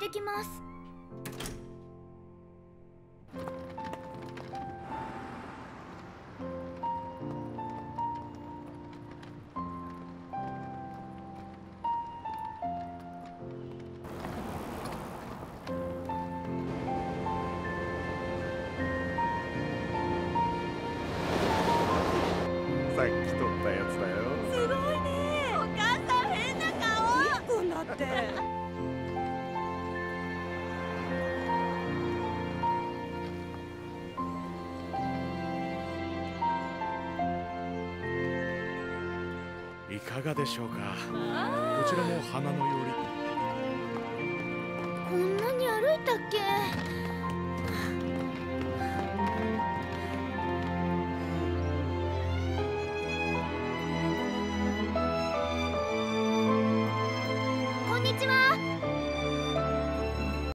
ってきます。さっき撮ったやつだよ。すごいね。お母さん変な顔。1分だって。いかがでしょうか。こちらも花のように。こんなに歩いたっけ。